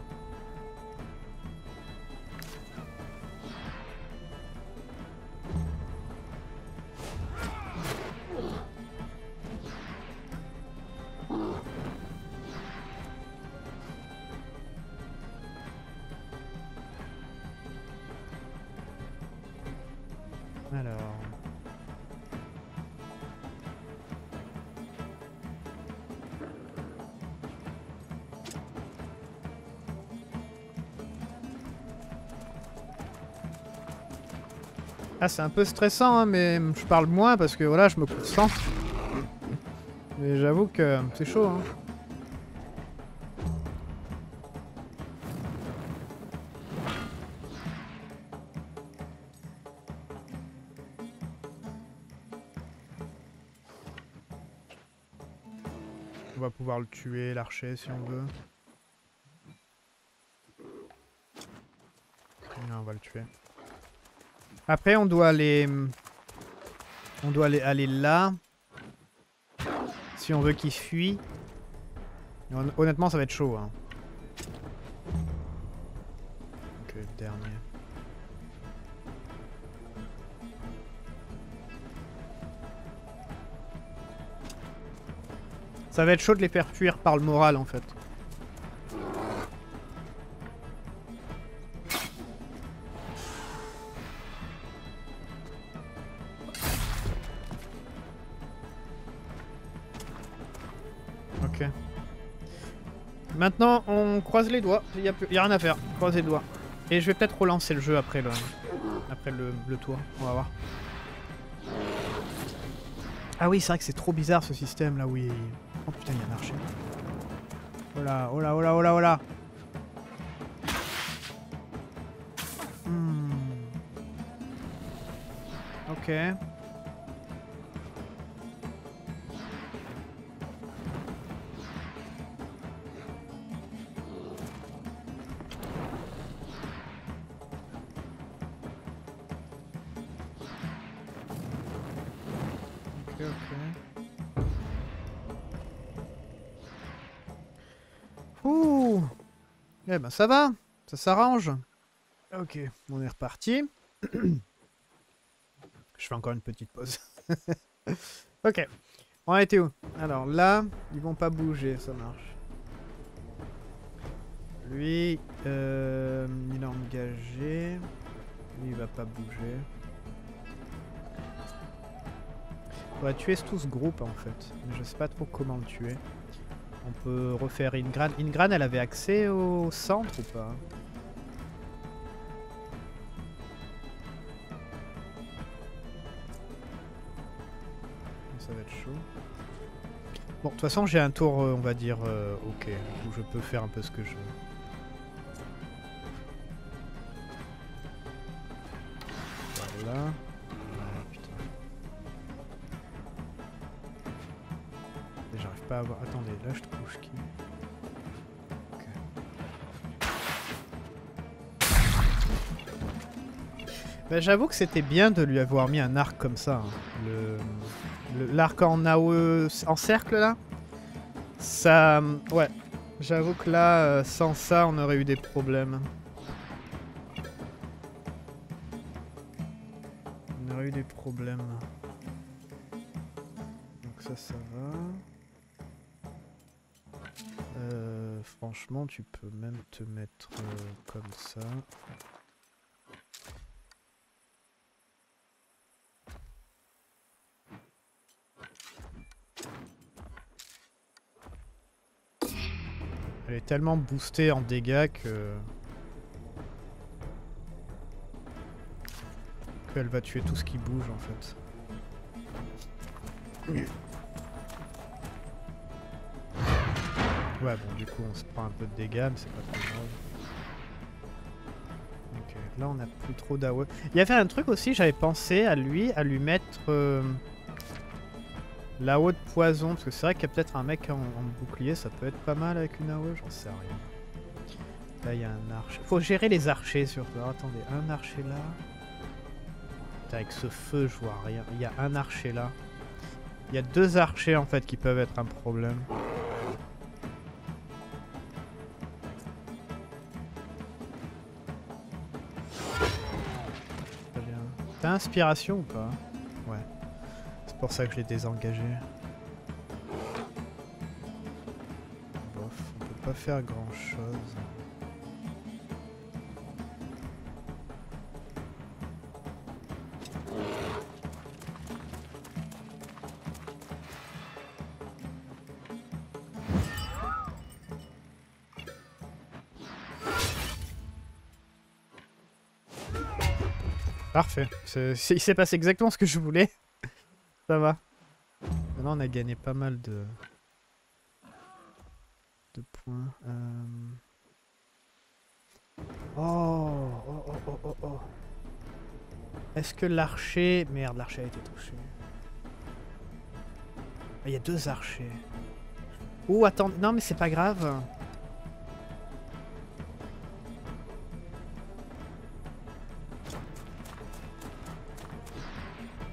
Ah, c'est un peu stressant, hein, mais je parle moins parce que voilà, je me concentre. Mais j'avoue que c'est chaud. Hein. On va pouvoir le tuer, l'archer si on veut. Non, on va le tuer. Après, on doit aller, on doit aller, aller là, si on veut qu'il fuit. Hon honnêtement, ça va être chaud. Hein. Ok, le dernier. Ça va être chaud de les faire fuir par le moral, en fait. Maintenant, on croise les doigts. Il n'y a, a rien à faire. Croise les doigts. Et je vais peut-être relancer le jeu après le, après le, le tour. On va voir. Ah oui, c'est vrai que c'est trop bizarre ce système là où il... Oh putain, il y a marché. Oh là, oh là, oh là, oh là, oh là. Hmm. Ok. Eh ben ça va, ça s'arrange. Ok, on est reparti. Je fais encore une petite pause. Ok, on a été où? Alors là, ils vont pas bouger, ça marche. Lui, euh, il est engagé. Lui, il va pas bouger. On va tuer tout ce groupe en fait. Je sais pas trop comment le tuer. On peut refaire Ingran. Ingran, elle avait accès au centre ou pas? Ça va être chaud. Bon, de toute façon, j'ai un tour, on va dire, euh, ok, où je peux faire un peu ce que je veux. Voilà. Pas avoir... Attendez, là je touche qui... Okay. Ben, j'avoue que c'était bien de lui avoir mis un arc comme ça. Hein. Le... L'arc en A O E... en cercle là. Ça... Ouais. J'avoue que là, sans ça, on aurait eu des problèmes. On aurait eu des problèmes. Donc ça, ça va. Euh, franchement, tu peux même te mettre euh, comme ça. Elle est tellement boostée en dégâts que... qu'elle va tuer tout ce qui bouge en fait. Oui. Ouais, bon, du coup, on se prend un peu de dégâts, mais c'est pas trop grave. Ok, là, on n'a plus trop d'A O E. Il y avait un truc aussi, j'avais pensé à lui, à lui mettre euh, l'A O E de poison, parce que c'est vrai qu'il y a peut-être un mec en, en bouclier, ça peut être pas mal avec une A O E, j'en sais rien. Là, il y a un archer. Faut gérer les archers, surtout. Alors, attendez, un archer là. Putain, avec ce feu, je vois rien. Il y a un archer là. Il y a deux archers, en fait, qui peuvent être un problème. Inspiration ou pas? Ouais. C'est pour ça que je l'ai désengagé. Bof, on peut pas faire grand chose. Parfait, il s'est passé exactement ce que je voulais. Ça va. Maintenant on a gagné pas mal de, de points. Euh... Oh, oh, oh, oh, oh. Est-ce que l'archer... Merde, l'archer a été touché. Il y a deux archers. Oh, attends, non mais c'est pas grave.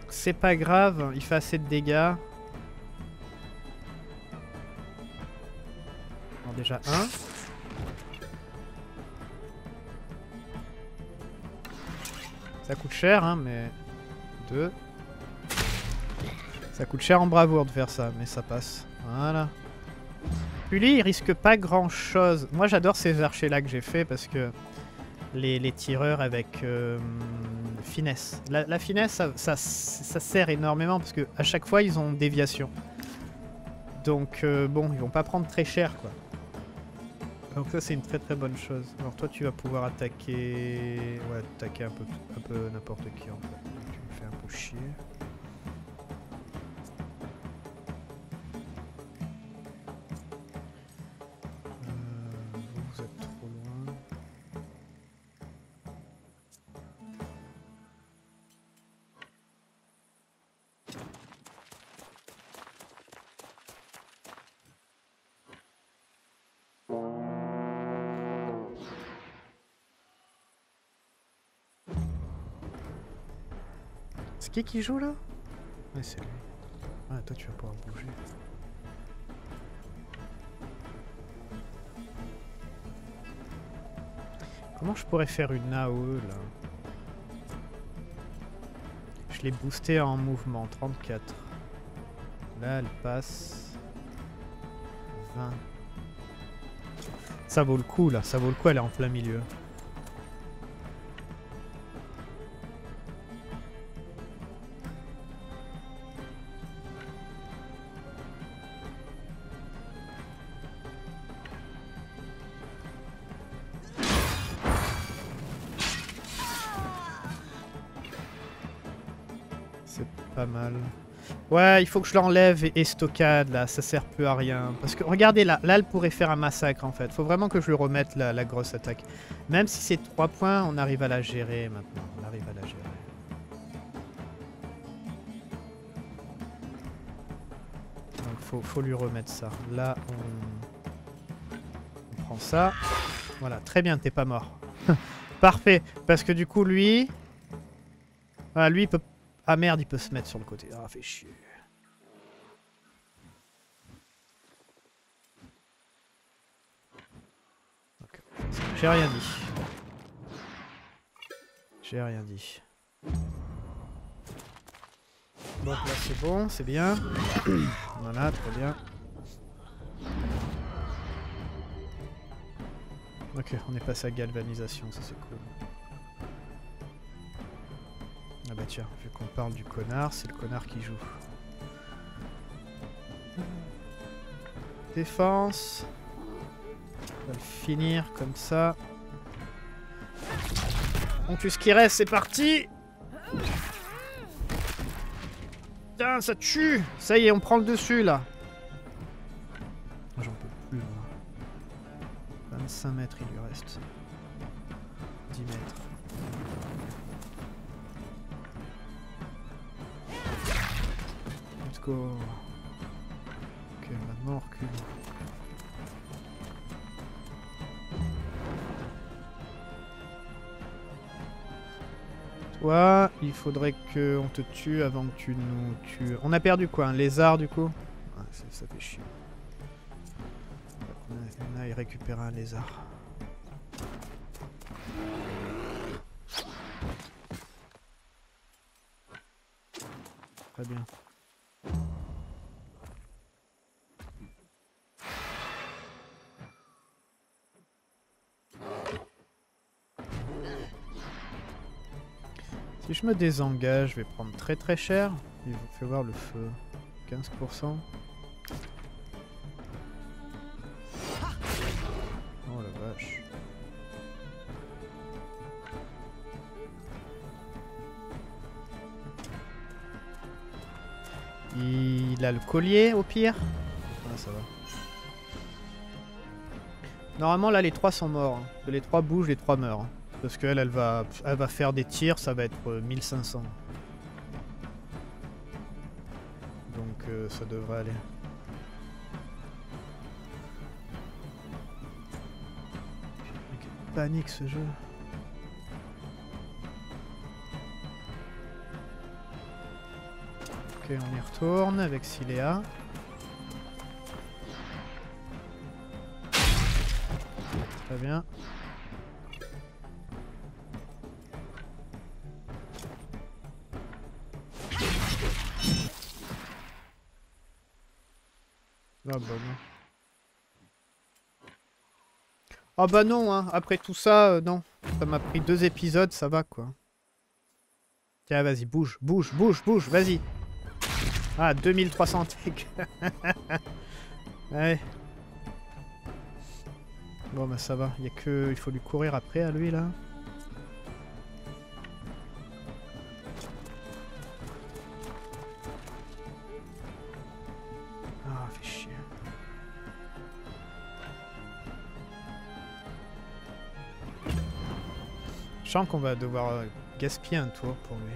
C'est pas grave, il fait assez de dégâts. Alors déjà un. Ça coûte cher, hein, mais... deux. Ça coûte cher en bravoure de faire ça, mais ça passe. Voilà. Puis lui, il risque pas grand-chose. Moi, j'adore ces archers-là que j'ai fait parce que... Les, les tireurs avec... Euh... finesse. La, la finesse, ça, ça, ça sert énormément parce que à chaque fois ils ont déviation. Donc euh, bon, ils vont pas prendre très cher quoi. Donc ça c'est une très très bonne chose. Alors toi tu vas pouvoir attaquer, ouais, attaquer un peu, un peu n'importe qui en fait. Tu me fais un peu chier. C'est qui qui joue là? Ouais, c'est lui. Ah, toi tu vas pouvoir bouger. Comment je pourrais faire une A O E là? Je l'ai boostée en mouvement, trente-quatre. Là elle passe vingt. Ça vaut le coup là, ça vaut le coup, elle est en plein milieu. Mal. Ouais, il faut que je l'enlève et, et stockade là, ça sert plus à rien. Parce que regardez là, là elle pourrait faire un massacre en fait. Faut vraiment que je lui remette la, la grosse attaque. Même si c'est trois points, on arrive à la gérer maintenant. On arrive à la gérer. Donc faut, faut lui remettre ça. Là on, on prend ça. Voilà, très bien, t'es pas mort. Parfait, parce que du coup lui... Voilà, lui il peut... Ah merde, il peut se mettre sur le côté. Ah, fait chier. Okay. J'ai rien dit. J'ai rien dit. Donc là, c'est bon, c'est bien. Voilà, très bien. Ok, on est passé à galvanisation, ça c'est cool. Ah bah tiens, vu qu'on parle du connard, c'est le connard qui joue. Défense. On va le finir comme ça. On tue ce qui reste, c'est parti. Putain, ça tue. Ça y est, on prend le dessus là. J'en peux plus moi. vingt-cinq mètres il lui reste. dix mètres. Go. Ok, maintenant on recule. Toi, il faudrait qu'on te tue avant que tu nous tues. On a perdu quoi? Un lézard du coup? Ouais, ça, ça fait chier. Là, il récupère un lézard. Très bien. Si je me désengage, je vais prendre très très cher. Il faut voir le feu. quinze pour cent. Oh la vache. Il a le collier au pire. Ah ça va. Normalement là les trois sont morts. Les trois bougent, les trois meurent. Parce qu'elle, elle va, elle va faire des tirs, ça va être mille cinq cents. Donc euh, ça devrait aller. Quelle panique ce jeu. Ok, on y retourne avec Siléa. Très bien. Ah bah non. Ah bah non, hein. Après tout ça, euh, non. Ça m'a pris deux épisodes, ça va quoi. Tiens, vas-y, bouge, bouge, bouge, bouge, vas-y. Ah, deux mille trois cents tech. Ouais. Bon bah ça va, il y a que... Il faut lui courir après à lui là. Je sens qu'on va devoir gaspiller un tour pour lui.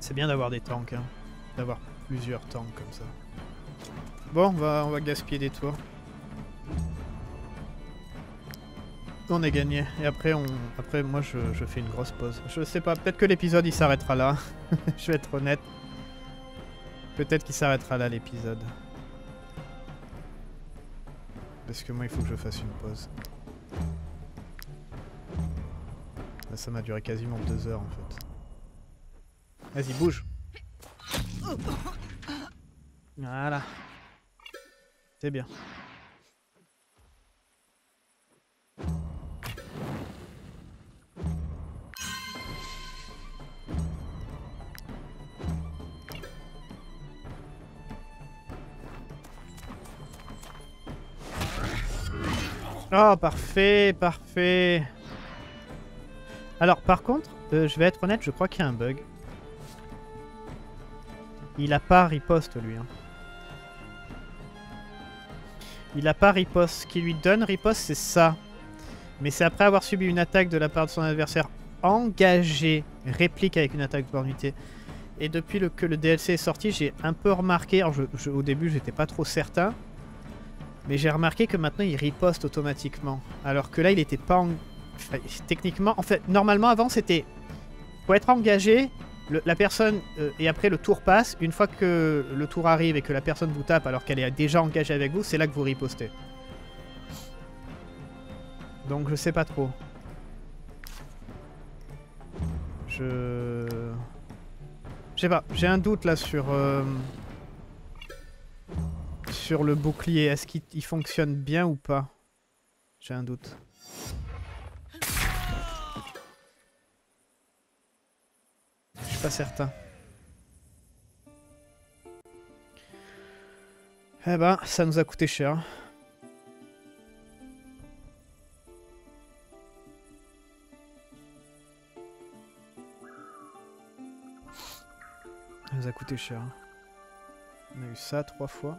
C'est bien d'avoir des tanks, hein. D'avoir plusieurs tanks comme ça. Bon, on va, on va gaspiller des tours. On est gagné. Et après, on... après moi, je, je fais une grosse pause. Je sais pas, peut-être que l'épisode, il s'arrêtera là. Je vais être honnête. Peut-être qu'il s'arrêtera là, l'épisode. Parce que moi, il faut que je fasse une pause. Là, ça m'a duré quasiment deux heures, en fait. Vas-y, bouge. Voilà. C'est bien. Oh, parfait, parfait. Alors, par contre, euh, je vais être honnête, je crois qu'il y a un bug. Il a pas riposte, lui. Hein. Il a pas riposte. Ce qui lui donne riposte, c'est ça. Mais c'est après avoir subi une attaque de la part de son adversaire engagé. Réplique avec une attaque d'opportunité. Et depuis le, que le D L C est sorti, j'ai un peu remarqué... Alors, je, je, au début, j'étais pas trop certain. Mais j'ai remarqué que maintenant il riposte automatiquement. Alors que là il était pas en... Enfin, techniquement... En fait, normalement avant c'était... Pour être engagé, le, la personne... Euh, et après le tour passe. Une fois que le tour arrive et que la personne vous tape alors qu'elle est déjà engagée avec vous, c'est là que vous ripostez. Donc je sais pas trop. Je... Je sais pas, j'ai un doute là sur... Euh... Sur le bouclier, est-ce qu'il fonctionne bien ou pas? J'ai un doute. Je suis pas certain. Eh ben, ça nous a coûté cher. Ça nous a coûté cher. On a eu ça trois fois.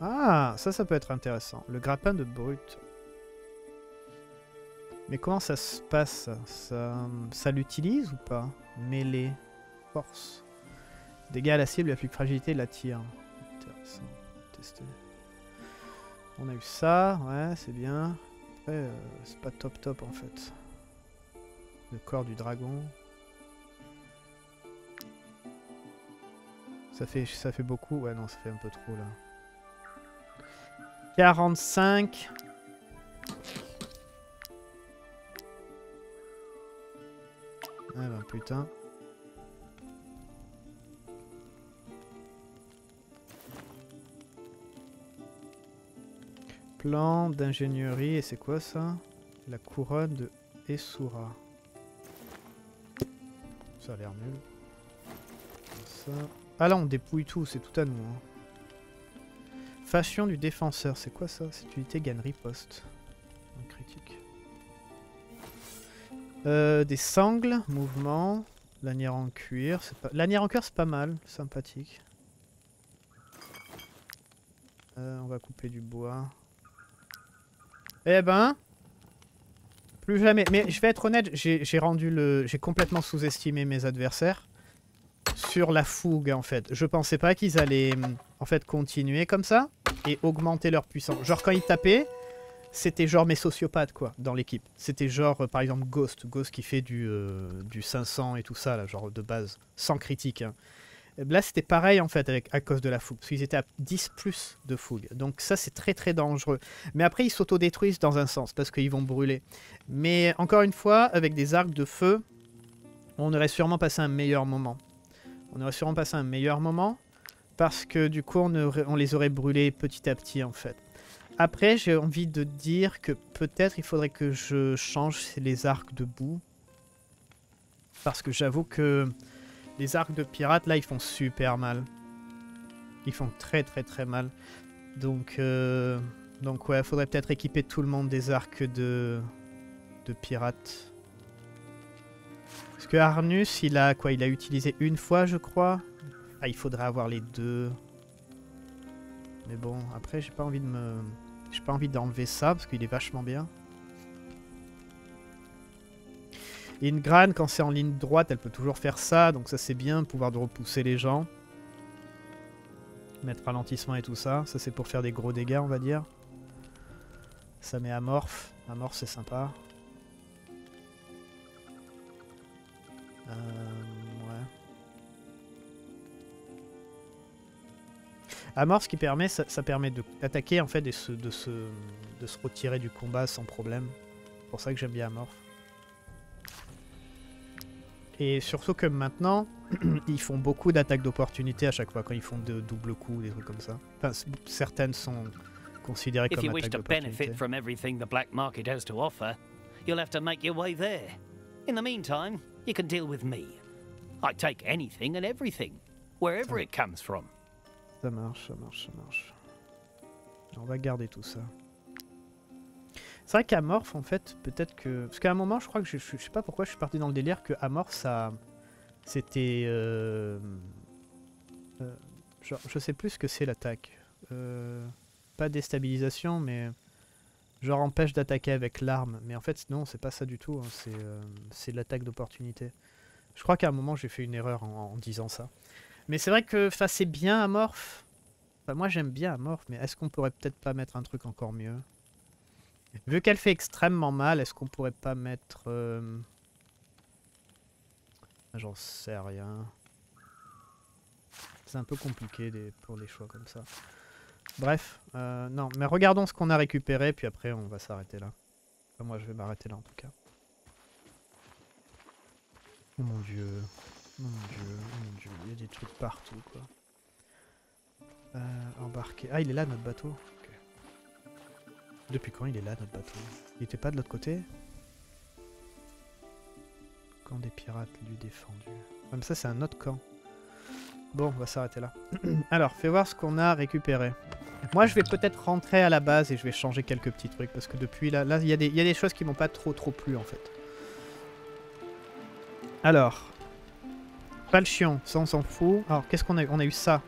Ah, ça, ça peut être intéressant. Le grappin de brut. Mais comment ça se passe? Ça, ça l'utilise ou pas? Mêlée. Force. Dégâts à la cible, la plus fragilité, la tire. Intéressant. Tester. On a eu ça. Ouais, c'est bien. Après, euh, c'est pas top top en fait. Le corps du dragon. Ça fait, ça fait beaucoup. Ouais, non, ça fait un peu trop là. quarante-cinq. Ah ben putain. Plan d'ingénierie, et c'est quoi ça? La couronne de Essoura. Ça a l'air nul. Ça... Ah là on dépouille tout, c'est tout à nous. Hein. Fashion du défenseur, c'est quoi ça? Cette unité gagne riposte. Un critique. Euh, des sangles, mouvement, lanière en cuir. Pas... Lanière en cuir c'est pas mal, sympathique. Euh, on va couper du bois. Eh ben, plus jamais. Mais je vais être honnête, j'ai rendu le, j'ai complètement sous-estimé mes adversaires. Sur la fougue en fait. Je pensais pas qu'ils allaient en fait continuer comme ça et augmenter leur puissance. Genre quand ils tapaient, c'était genre mes sociopathes quoi dans l'équipe. C'était genre euh, par exemple Ghost. Ghost qui fait du, euh, du cinq cents et tout ça là, genre de base, sans critique. Hein. Là c'était pareil en fait avec, à cause de la fougue. Parce qu'ils étaient à dix plus de fougue. Donc ça c'est très très dangereux. Mais après ils s'autodétruisent dans un sens parce qu'ils vont brûler. Mais encore une fois avec des arcs de feu, on aurait sûrement passé un meilleur moment. On aurait sûrement passé un meilleur moment parce que du coup on, aurait, on les aurait brûlés petit à petit en fait. Après j'ai envie de dire que peut-être il faudrait que je change les arcs de boue. Parce que j'avoue que les arcs de pirates là ils font super mal. Ils font très très très mal. Donc, euh, donc ouais, faudrait peut-être équiper tout le monde des arcs de, de pirates. Parce que Arnus, il a quoi? Il a utilisé une fois, je crois. Ah, il faudrait avoir les deux. Mais bon, après, j'ai pas envie de me, j'ai pas envie d'enlever ça parce qu'il est vachement bien. Ingran, quand c'est en ligne droite, elle peut toujours faire ça, donc ça c'est bien, pouvoir de repousser les gens, mettre ralentissement et tout ça. Ça c'est pour faire des gros dégâts, on va dire. Ça met amorphe. Amorphe, c'est sympa. Euh, ouais. Amorphe, ce qui permet, ça, ça permet d'attaquer en fait et se, de, se, de se retirer du combat sans problème. C'est pour ça que j'aime bien amorphe. Et surtout que maintenant, ils font beaucoup d'attaques d'opportunité à chaque fois quand ils font de doubles coups, des trucs comme ça. Enfin, certaines sont considérées comme attaques d'opportunité. Ça marche, ça marche, ça marche. On va garder tout ça. C'est vrai qu'amorphe, en fait, peut-être que... Parce qu'à un moment, je crois que je, je sais pas pourquoi je suis parti dans le délire que amorphe, ça... C'était... Euh... Euh... Genre, je sais plus ce que c'est l'attaque. Euh... Pas déstabilisation, mais... Genre empêche d'attaquer avec l'arme. Mais en fait, non, c'est pas ça du tout. Hein. C'est euh... c'est l'attaque d'opportunité. Je crois qu'à un moment, j'ai fait une erreur en, en disant ça. Mais c'est vrai que c'est bien amorphe. Enfin, moi, j'aime bien amorphe, mais est-ce qu'on pourrait peut-être pas mettre un truc encore mieux ? Vu qu'elle fait extrêmement mal, est-ce qu'on pourrait pas mettre... Euh... J'en sais rien. C'est un peu compliqué des... pour les choix comme ça. Bref, euh, non, mais regardons ce qu'on a récupéré, puis après on va s'arrêter là. Enfin, moi je vais m'arrêter là en tout cas. Oh mon dieu, mon dieu, mon dieu, il y a des trucs partout quoi. Euh, embarqué. Ah, il est là notre bateau. Depuis quand il est là, notre bateau? Il était pas de l'autre côté? Camp des pirates, lui défendu. Même ça, c'est un autre camp. Bon, on va s'arrêter là. Alors, fais voir ce qu'on a récupéré. Moi, je vais peut-être rentrer à la base et je vais changer quelques petits trucs. Parce que depuis là, là, il y, y a des choses qui m'ont pas trop trop plu, en fait. Alors. Pas le chiant, ça on s'en fout. Alors, qu'est-ce qu'on a eu? On a eu ça.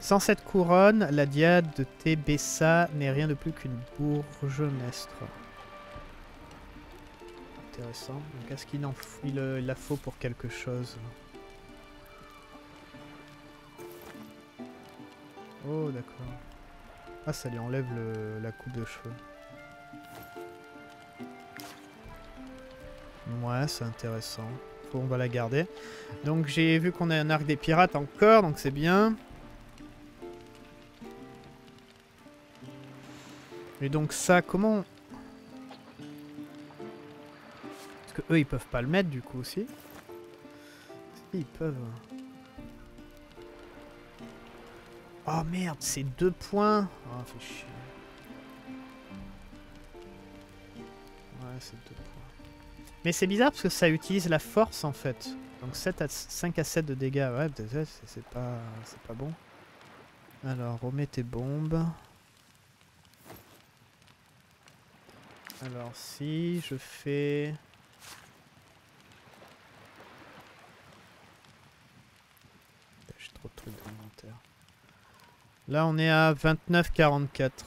Sans cette couronne, la diade de Tébessa n'est rien de plus qu'une bourgeonestre. Intéressant. Donc est-ce qu'il en faut, il, il la faut pour quelque chose? Oh d'accord. Ah, ça lui enlève le, la coupe de cheveux. Ouais, c'est intéressant. Faut, on va la garder. Donc j'ai vu qu'on a un arc des pirates encore, donc c'est bien. Et donc ça, comment... Parce que eux, ils peuvent pas le mettre, du coup, aussi. Ils peuvent... Oh, merde, c'est deux points. Oh, fait chier. Ouais, c'est deux points. Mais c'est bizarre, parce que ça utilise la force, en fait. Donc sept à cinq à sept de dégâts. Ouais, c'est pas... c'est pas bon. Alors, remets tes bombes... Alors si je fais... J'ai trop de trucs dans l'inventaire. Là on est à vingt-neuf quarante-quatre.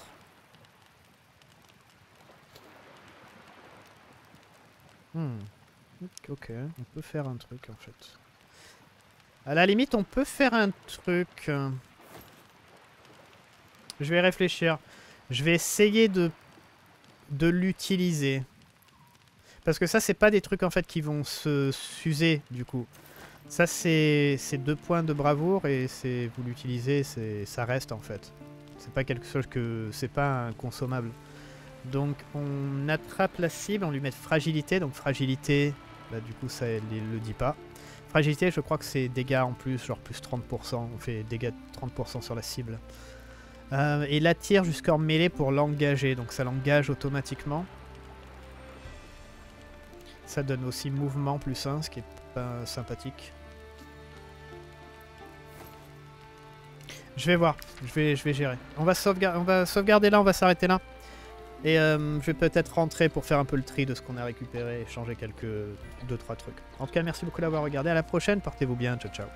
Hmm. Ok, on peut faire un truc en fait. À la limite on peut faire un truc. Je vais réfléchir. Je vais essayer de... de l'utiliser. Parce que ça, c'est pas des trucs en fait qui vont se s'user du coup. Ça, c'est deux points de bravoure et c'est vous l'utilisez, ça reste en fait. C'est pas quelque chose que... c'est pas un consommable. Donc on attrape la cible, on lui met fragilité. Donc fragilité, bah, du coup ça il le dit pas. Fragilité, je crois que c'est dégâts en plus, genre plus trente pour cent. On fait dégâts trente pour cent sur la cible. Euh, et l'attire jusqu'en mêlée pour l'engager, donc ça l'engage automatiquement. Ça donne aussi mouvement plus un, ce qui est pas sympathique. Je vais voir, je vais, je vais gérer. On va, on va sauvegarder là, on va s'arrêter là. Et euh, je vais peut-être rentrer pour faire un peu le tri de ce qu'on a récupéré et changer quelques deux trois trucs. En tout cas, merci beaucoup d'avoir regardé, à la prochaine, portez-vous bien, ciao ciao.